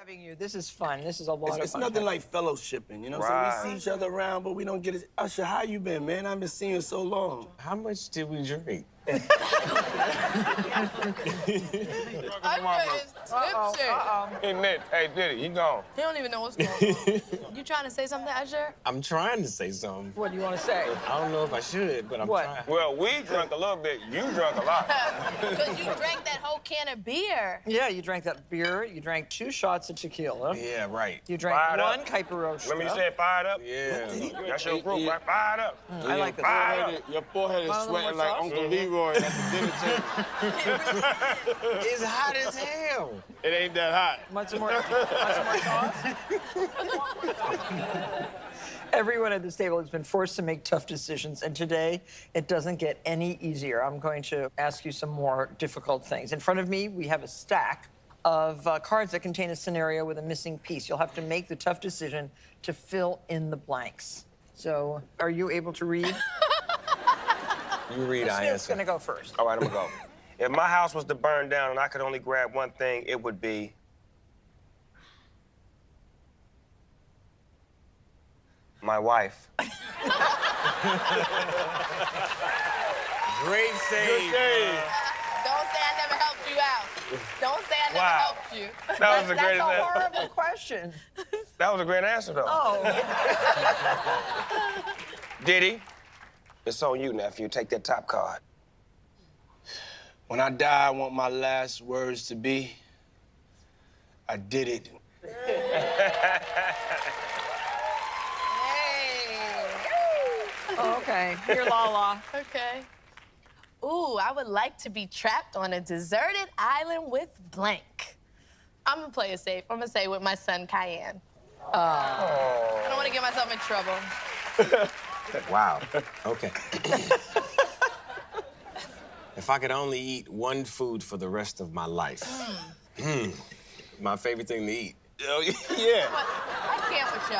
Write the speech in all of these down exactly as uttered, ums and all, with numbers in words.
Having you. This is fun. This is a lot it's, of it's fun. It's nothing like fellowshipping, you know? Right. So we see each other around, but we don't get it. Usher, how you been, man? I've been seeing you so long. How much did we drink? Usher is tipsy. Hey, Nick. Hey, Diddy, he gone. He don't even know what's going on. You trying to say something, Usher? I'm trying to say something. What do you want to say? I don't know if I should, but I'm what? trying. Well, we drank a little bit. You drank a lot. Because you drank that whole can of beer. Yeah, you drank that beer. You drank two shots of tequila. Yeah, right. You drank fired one caipirocha. Let me say fired up. Yeah. That's your group, right? Fired up. Mm, yeah, I like that. Your forehead is sweating like sauce? Uncle Leroy at the dinner table. It's hot as hell. It ain't that hot. Much more, much more sauce. Everyone at this table has been forced to make tough decisions, and today it doesn't get any easier. I'm going to ask you some more difficult things. In front of me, we have a stack of uh, cards that contain a scenario with a missing piece. You'll have to make the tough decision to fill in the blanks. So, are you able to read? You read, I answer. Snoop's gonna go first. All right, I'm gonna go. If my house was to burn down and I could only grab one thing, it would be... my wife. Great save. Good save. Don't say I never helped you out. Don't say I never wow. helped you. That was the greatest answer. That's a horrible question. That was a great answer, though. Oh. Diddy, it's on you, nephew. Take that top card. When I die, I want my last words to be, I did it. Oh, okay. Here, Lala. Okay. Ooh, I would like to be trapped on a deserted island with blank. I'm gonna play it safe. I'm gonna say with my son, Cayenne. Oh. I don't want to get myself in trouble. Wow. Okay. If I could only eat one food for the rest of my life. Mm. My favorite thing to eat. Oh, yeah. I can't with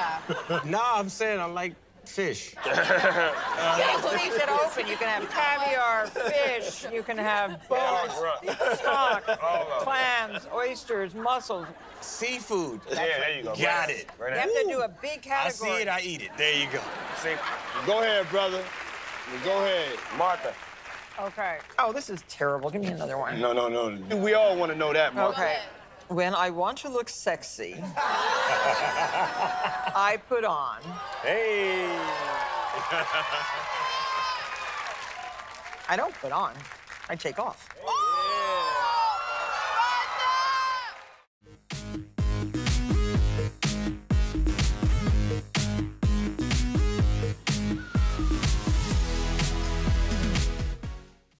y'all. No, I'm saying I like... fish. uh, Please it open. You can have caviar, fish, you can have bones, stock, clams, oysters, mussels. Seafood. That's yeah, there you go. Got right. it. Right you have Ooh. to do a big category. I see it, I eat it. There you go. See, go ahead, brother. Go ahead. Martha. Okay. Oh, this is terrible. Give me another one. No, no, no. We all want to know that, Martha. Okay. When I want to look sexy, I put on... Hey! I don't put on. I take off. Oh!